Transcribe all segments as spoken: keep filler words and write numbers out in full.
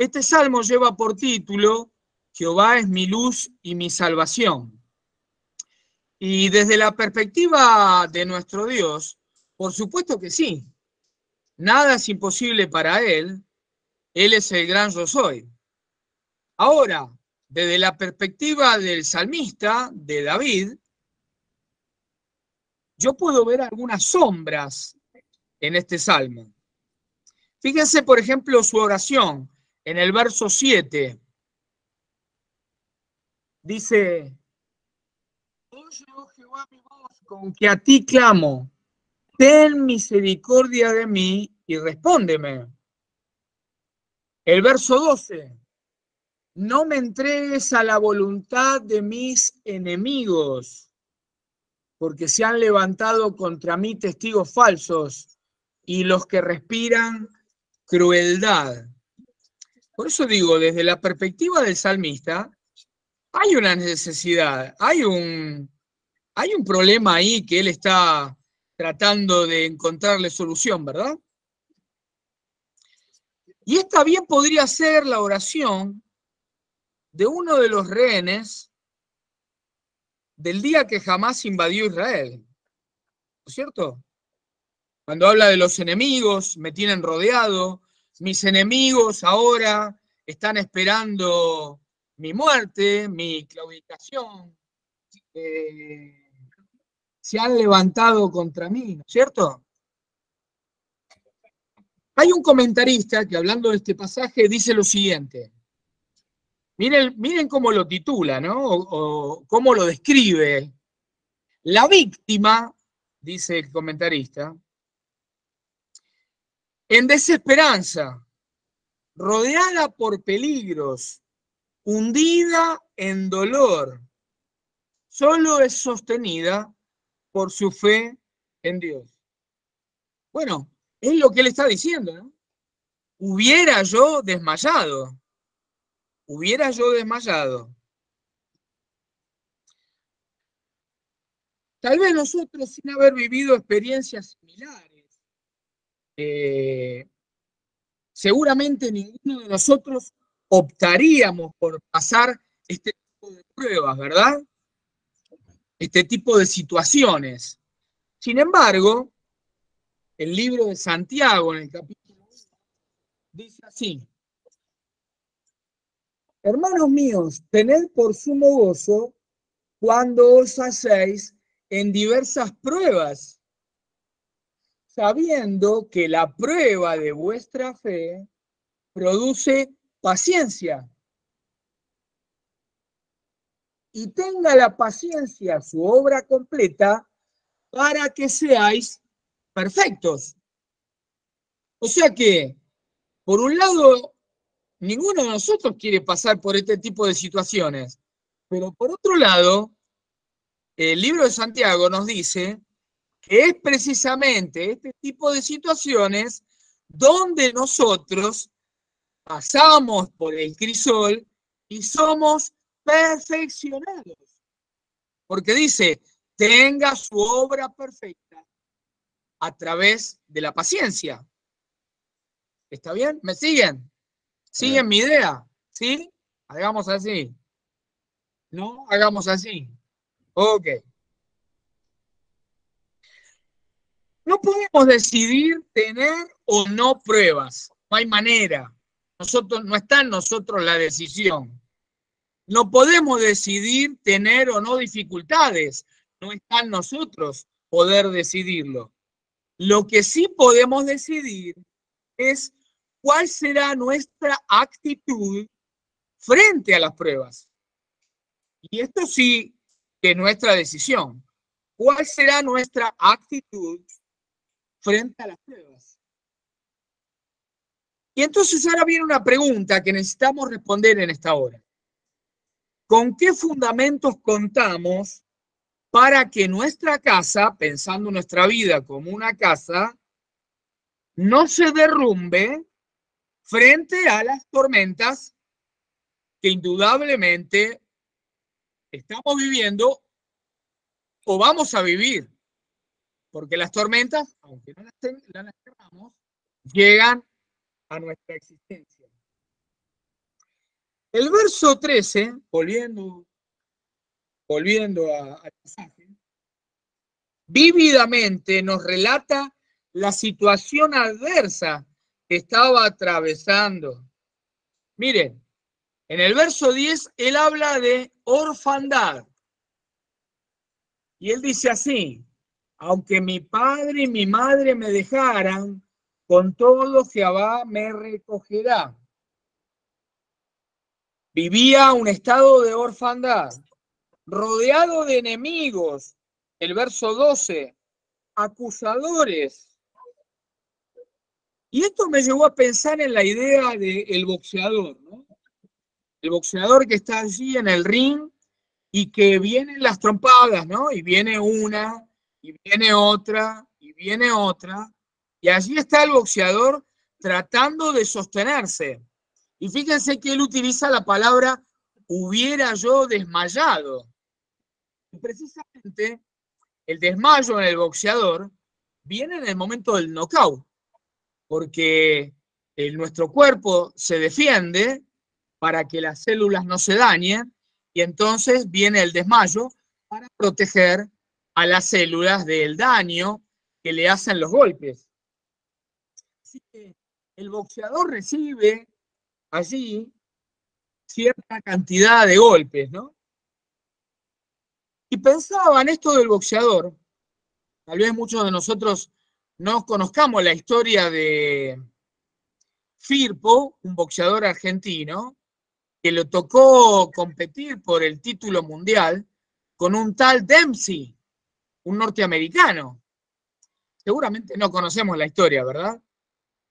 Este salmo lleva por título, Jehová es mi luz y mi salvación. Y desde la perspectiva de nuestro Dios, por supuesto que sí. Nada es imposible para Él. Él es el gran yo soy. Ahora, desde la perspectiva del salmista, de David, yo puedo ver algunas sombras en este salmo. Fíjense, por ejemplo, su oración en el verso siete. Dice, oye, oh Jehová, mi voz, con que a ti clamo. Ten misericordia de mí y respóndeme. El verso doce. No me entregues a la voluntad de mis enemigos, porque se han levantado contra mí testigos falsos y los que respiran crueldad. Por eso digo, desde la perspectiva del salmista, hay una necesidad, hay un, hay un problema ahí que él está tratando de encontrarle solución, ¿verdad? Y esta bien podría ser la oración de uno de los rehenes del día que jamás invadió Israel, ¿no es cierto? Cuando habla de los enemigos, me tienen rodeado, mis enemigos ahora están esperando mi muerte, mi claudicación, eh, se han levantado contra mí, ¿no es cierto? Hay un comentarista que hablando de este pasaje dice lo siguiente. Miren, miren cómo lo titula, ¿no? O, o cómo lo describe. La víctima, dice el comentarista, en desesperanza, rodeada por peligros, hundida en dolor, solo es sostenida por su fe en Dios. Bueno, es lo que él está diciendo, ¿no? Hubiera yo desmayado. Hubiera yo desmayado. Tal vez nosotros, sin haber vivido experiencias similares, eh, seguramente ninguno de nosotros optaríamos por pasar este tipo de pruebas, ¿verdad? Este tipo de situaciones. Sin embargo, el libro de Santiago en el capítulo uno dice así. Hermanos míos, tened por sumo gozo cuando os hacéis en diversas pruebas, sabiendo que la prueba de vuestra fe produce paciencia. Y tenga la paciencia su obra completa para que seáis perfectos. O sea que, por un lado, ninguno de nosotros quiere pasar por este tipo de situaciones. Pero por otro lado, el libro de Santiago nos dice que es precisamente este tipo de situaciones donde nosotros pasamos por el crisol y somos perfeccionados, porque dice, tenga su obra perfecta a través de la paciencia. ¿Está bien? ¿Me siguen? ¿Siguen mi idea? ¿Sí? Hagamos así. No, hagamos así. Ok. No podemos decidir tener o no pruebas. No hay manera. Nosotros, no está en nosotros la decisión. No podemos decidir tener o no dificultades. No está en nosotros poder decidirlo. Lo que sí podemos decidir es cuál será nuestra actitud frente a las pruebas. Y esto sí que es nuestra decisión. ¿Cuál será nuestra actitud frente a las pruebas? Y entonces ahora viene una pregunta que necesitamos responder en esta hora. ¿Con qué fundamentos contamos para que nuestra casa, pensando nuestra vida como una casa, no se derrumbe frente a las tormentas que indudablemente estamos viviendo o vamos a vivir? Porque las tormentas, aunque no las tengamos, llegan a nuestra existencia. El verso trece, volviendo, volviendo al pasaje, vívidamente nos relata la situación adversa que estaba atravesando. Miren, en el verso diez, él habla de orfandad. Y él dice así: aunque mi padre y mi madre me dejaran, con todo Jehová me recogerá. Vivía un estado de orfandad, rodeado de enemigos, el verso doce, acusadores. Y esto me llevó a pensar en la idea del boxeador, ¿no? El boxeador que está allí en el ring y que vienen las trompadas, ¿no? Y viene una, y viene otra, y viene otra. Y allí está el boxeador tratando de sostenerse. Y fíjense que él utiliza la palabra hubiera yo desmayado. Y precisamente el desmayo en el boxeador viene en el momento del knockout, porque el, nuestro cuerpo se defiende para que las células no se dañen, y entonces viene el desmayo para proteger a las células del daño que le hacen los golpes. Así que el boxeador recibe allí cierta cantidad de golpes, ¿no? Y pensaba en esto del boxeador. Tal vez muchos de nosotros no conozcamos la historia de Firpo, un boxeador argentino, que le tocó competir por el título mundial con un tal Dempsey, un norteamericano. Seguramente no conocemos la historia, ¿verdad?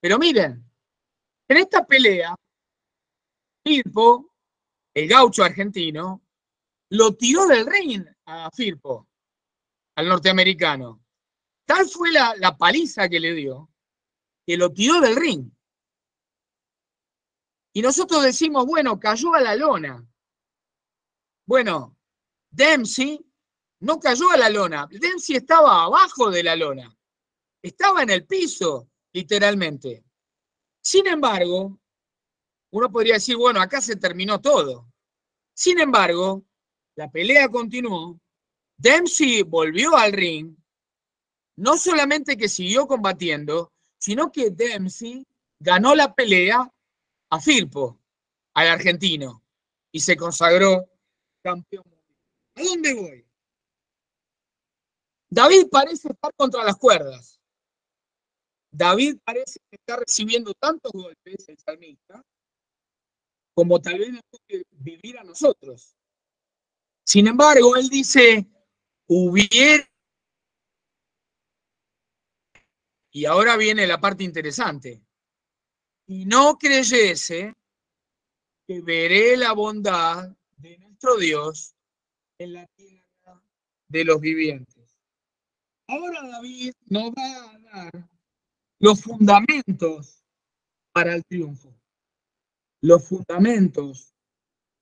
Pero miren, en esta pelea, Firpo, el gaucho argentino, lo tiró del ring a Firpo, al norteamericano. Tal fue la, la paliza que le dio, que lo tiró del ring. Y nosotros decimos, bueno, cayó a la lona. Bueno, Dempsey no cayó a la lona. Dempsey estaba abajo de la lona. Estaba en el piso, literalmente. Sin embargo, uno podría decir, bueno, acá se terminó todo. Sin embargo, la pelea continuó. Dempsey volvió al ring. No solamente que siguió combatiendo, sino que Dempsey ganó la pelea a Firpo, al argentino, y se consagró campeón. ¿A dónde voy? David parece estar contra las cuerdas. David parece que está recibiendo tantos golpes, el salmista, como tal vez nos puede vivir a nosotros. Sin embargo, él dice, hubiera... Y ahora viene la parte interesante. Y no creyese que veré la bondad de nuestro Dios en la tierra de los vivientes. Ahora David nos va a dar los fundamentos para el triunfo, los fundamentos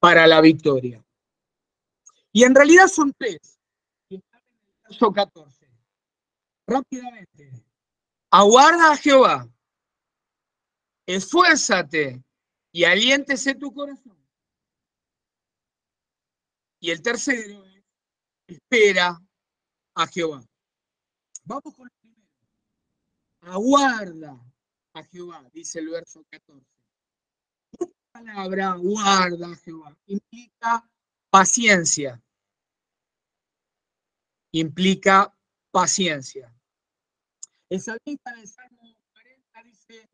para la victoria. Y en realidad son tres, que están en el verso catorce. Rápidamente. Aguarda a Jehová, esfuérzate y aliéntese tu corazón. Y el tercero es, espera a Jehová. Vamos con el primero. Aguarda a Jehová, dice el verso catorce. Esta palabra, aguarda a Jehová, implica paciencia. Implica paciencia. El salmista del Salmo cuarenta dice,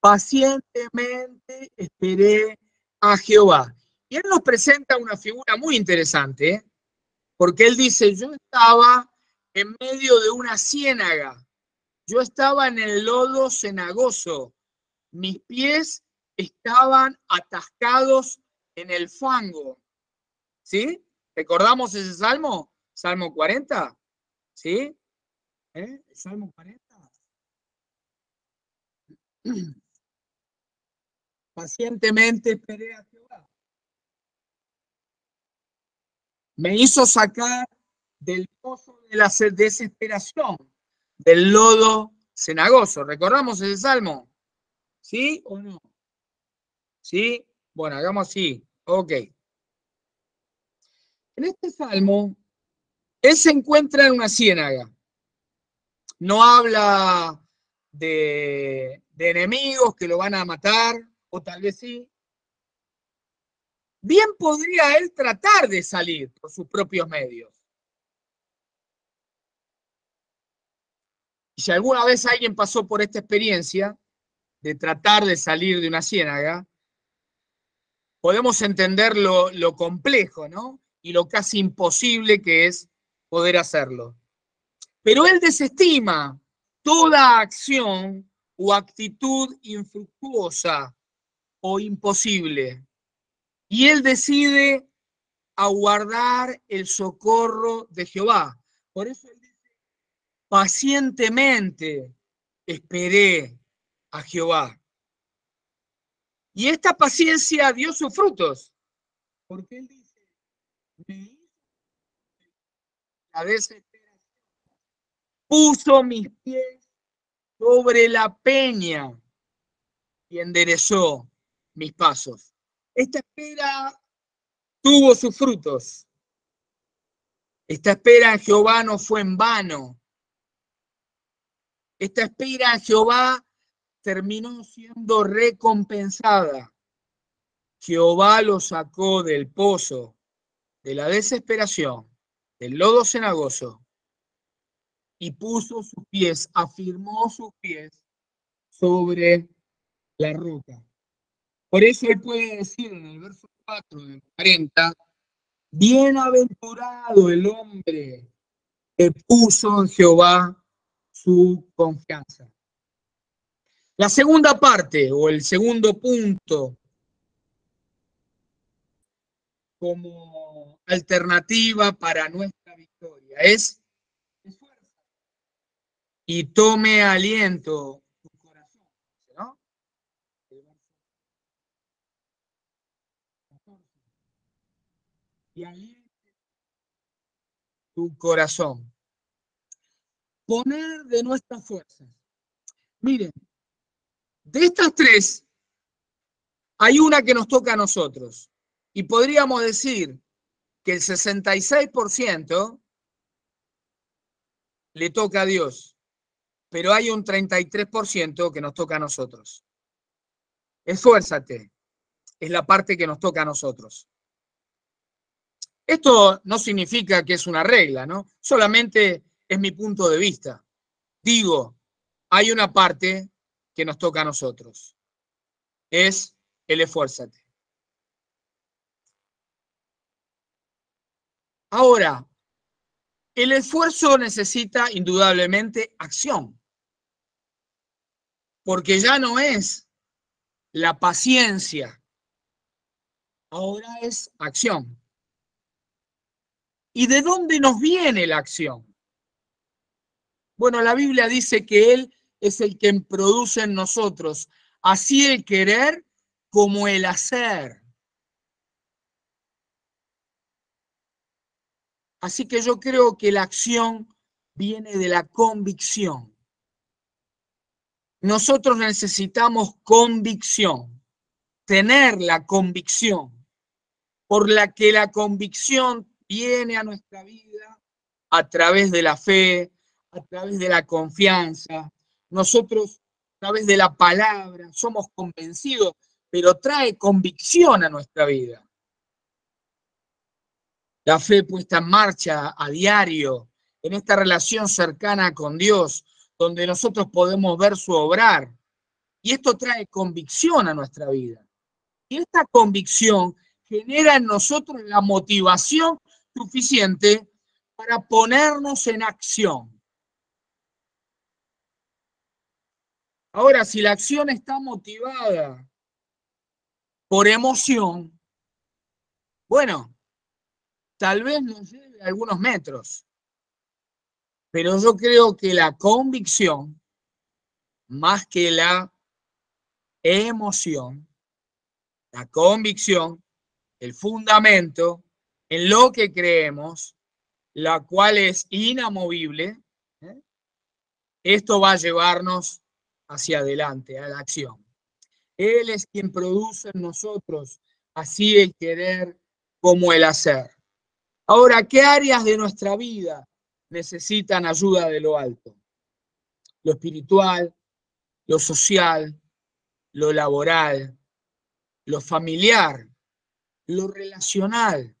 pacientemente esperé a Jehová. Y él nos presenta una figura muy interesante, ¿eh? Porque él dice, yo estaba en medio de una ciénaga, yo estaba en el lodo cenagoso, mis pies estaban atascados en el fango. ¿Sí? ¿Recordamos ese salmo? Salmo cuarenta. ¿Sí? ¿Eh? Salmo cuarenta. Pacientemente esperé a Jehová. Me hizo sacar del pozo de la desesperación, del lodo cenagoso. ¿Recordamos ese salmo? ¿Sí o no? ¿Sí? Bueno, hagamos así. Ok. En este salmo, él se encuentra en una ciénaga. No habla de, de enemigos que lo van a matar, o tal vez sí. Bien podría él tratar de salir por sus propios medios. Y si alguna vez alguien pasó por esta experiencia de tratar de salir de una ciénaga, podemos entender lo, lo complejo, ¿no? Y lo casi imposible que es poder hacerlo. Pero él desestima toda acción o actitud infructuosa o imposible. Y él decide aguardar el socorro de Jehová. Por eso él dice, pacientemente esperé a Jehová. Y esta paciencia dio sus frutos. Porque él dice, la desesperación puso mis pies sobre la peña y enderezó mis pasos. Esta espera tuvo sus frutos. Esta espera en Jehová no fue en vano. Esta espera en Jehová terminó siendo recompensada. Jehová lo sacó del pozo, de la desesperación, del lodo cenagoso, y puso sus pies, afirmó sus pies sobre la roca. Por eso él puede decir en el verso cuatro del cuarenta, bienaventurado el hombre que puso en Jehová su confianza. La segunda parte o el segundo punto como alternativa para nuestra victoria es y tome aliento. Y aliente tu corazón. Poner de nuestras fuerzas. Miren, de estas tres, hay una que nos toca a nosotros. Y podríamos decir que el sesenta y seis por ciento le toca a Dios. Pero hay un treinta y tres por ciento que nos toca a nosotros. Esfuérzate. Es la parte que nos toca a nosotros. Esto no significa que es una regla, ¿no? Solamente es mi punto de vista. Digo, hay una parte que nos toca a nosotros. Es el esfuérzate. Ahora, el esfuerzo necesita indudablemente acción. Porque ya no es la paciencia. Ahora es acción. ¿Y de dónde nos viene la acción? Bueno, la Biblia dice que Él es el que produce en nosotros, así el querer como el hacer. Así que yo creo que la acción viene de la convicción. Nosotros necesitamos convicción, tener la convicción, por la que la convicción viene a nuestra vida a través de la fe, a través de la confianza. Nosotros, a través de la palabra, somos convencidos, pero trae convicción a nuestra vida. La fe puesta en marcha a diario, en esta relación cercana con Dios, donde nosotros podemos ver su obrar. Y esto trae convicción a nuestra vida. Y esta convicción genera en nosotros la motivación suficiente para ponernos en acción. Ahora, si la acción está motivada por emoción, bueno, tal vez nos lleve a algunos metros, pero yo creo que la convicción, más que la emoción, la convicción, el fundamento, en lo que creemos, la cual es inamovible, ¿eh? Esto va a llevarnos hacia adelante, a la acción. Él es quien produce en nosotros, así el querer como el hacer. Ahora, ¿qué áreas de nuestra vida necesitan ayuda de lo alto? Lo espiritual, lo social, lo laboral, lo familiar, lo relacional.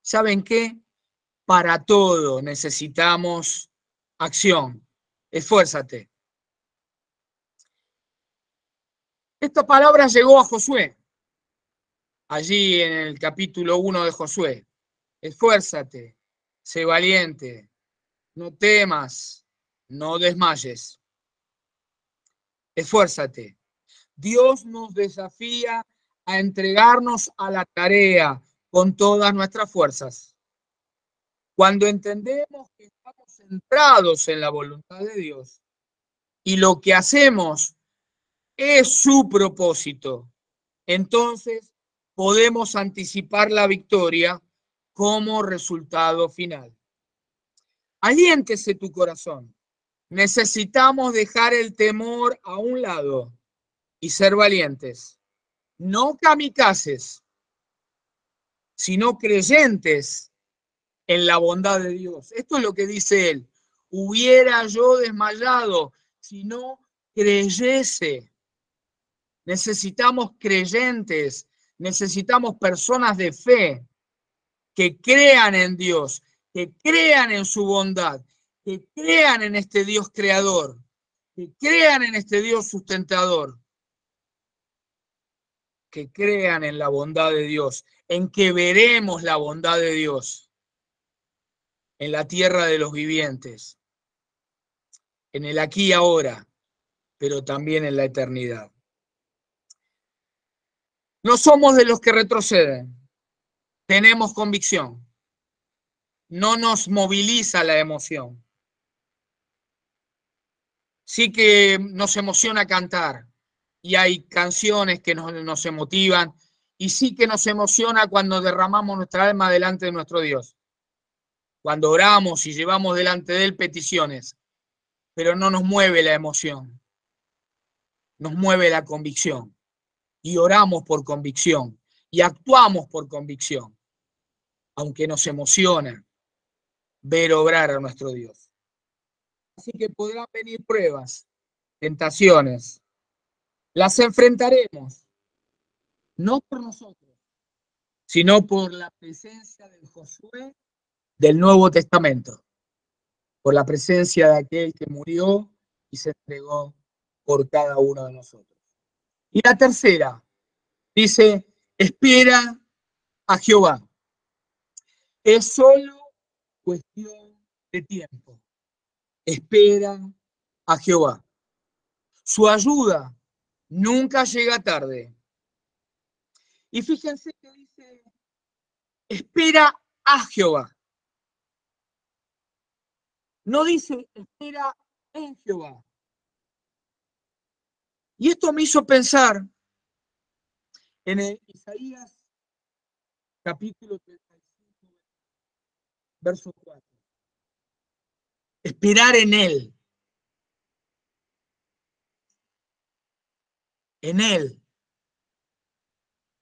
¿Saben qué? Para todo necesitamos acción. Esfuérzate. Esta palabra llegó a Josué, allí en el capítulo uno de Josué. Esfuérzate, sé valiente, no temas, no desmayes. Esfuérzate. Dios nos desafía a entregarnos a la tarea con todas nuestras fuerzas. Cuando entendemos que estamos centrados en la voluntad de Dios y lo que hacemos es su propósito, entonces podemos anticipar la victoria como resultado final. Aliéntese tu corazón. Necesitamos dejar el temor a un lado y ser valientes. No kamikazes, sino creyentes en la bondad de Dios. Esto es lo que dice él. Hubiera yo desmayado si no creyese. Necesitamos creyentes, necesitamos personas de fe que crean en Dios, que crean en su bondad, que crean en este Dios creador, que crean en este Dios sustentador, que crean en la bondad de Dios, en que veremos la bondad de Dios en la tierra de los vivientes, en el aquí y ahora, pero también en la eternidad. No somos de los que retroceden, tenemos convicción, no nos moviliza la emoción. Sí que nos emociona cantar, y hay canciones que nos, nos emotivan, y sí que nos emociona cuando derramamos nuestra alma delante de nuestro Dios, cuando oramos y llevamos delante de Él peticiones, pero no nos mueve la emoción, nos mueve la convicción, y oramos por convicción, y actuamos por convicción, aunque nos emociona ver obrar a nuestro Dios. Así que podrán venir pruebas, tentaciones, las enfrentaremos, no por nosotros, sino por la presencia del Josué del Nuevo Testamento, por la presencia de aquel que murió y se entregó por cada uno de nosotros. Y la tercera, dice, espera a Jehová. Es solo cuestión de tiempo. Espera a Jehová. Su ayuda nunca llega tarde. Y fíjense que dice, espera a Jehová. No dice, espera en Jehová. Y esto me hizo pensar en el Isaías capítulo treinta y cinco, verso cuatro. Esperar en Él. En Él.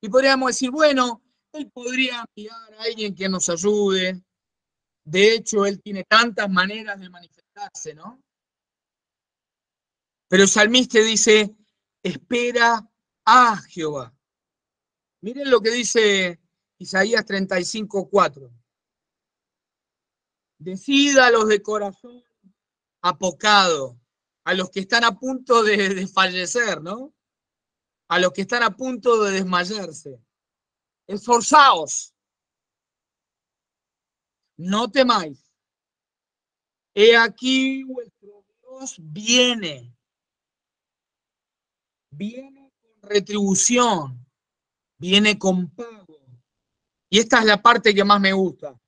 Y podríamos decir, bueno, Él podría enviar a alguien que nos ayude. De hecho, Él tiene tantas maneras de manifestarse, ¿no? Pero el salmista dice, espera a Jehová. Miren lo que dice Isaías treinta y cinco, cuatro. Decida a los de corazón apocado, a los que están a punto de, de fallecer, ¿no? A los que están a punto de desmayarse. Esforzaos. No temáis. He aquí vuestro Dios viene. Viene con retribución. Viene con pago. Y esta es la parte que más me gusta.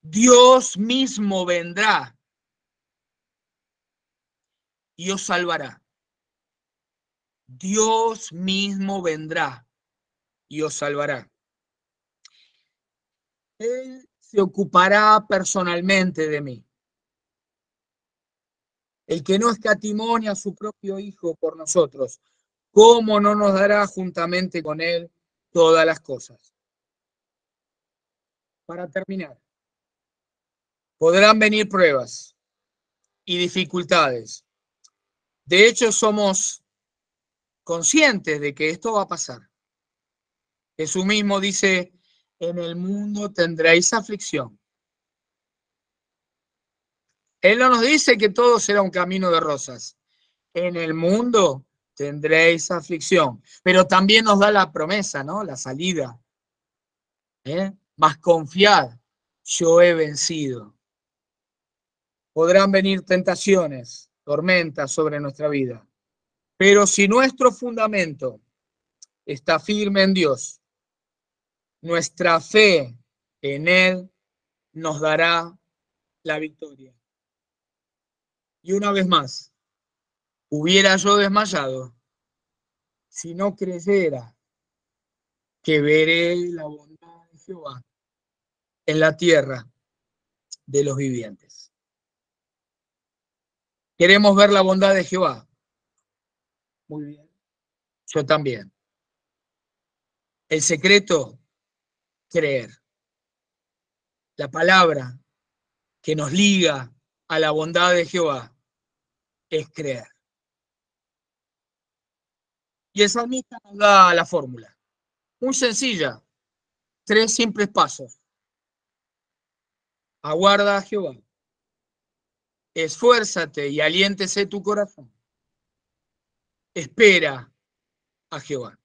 Dios mismo vendrá y os salvará. Dios mismo vendrá y os salvará. Él se ocupará personalmente de mí. El que no escatimó a su propio Hijo por nosotros, ¿cómo no nos dará juntamente con Él todas las cosas? Para terminar, podrán venir pruebas y dificultades. De hecho, somos conscientes de que esto va a pasar. Jesús mismo dice, en el mundo tendréis aflicción. Él no nos dice que todo será un camino de rosas. En el mundo tendréis aflicción. Pero también nos da la promesa, ¿no? La salida. ¿Eh? Mas confiad, yo he vencido. Podrán venir tentaciones, tormentas sobre nuestra vida. Pero si nuestro fundamento está firme en Dios, nuestra fe en Él nos dará la victoria. Y una vez más, hubiera yo desmayado si no creyera que veré la bondad de Jehová en la tierra de los vivientes. Queremos ver la bondad de Jehová. Muy bien. Yo también. El secreto, creer. La palabra que nos liga a la bondad de Jehová es creer. Y el salmista nos da la fórmula. Muy sencilla. Tres simples pasos. Aguarda a Jehová. Esfuérzate y aliéntese tu corazón. Espera a Jehová.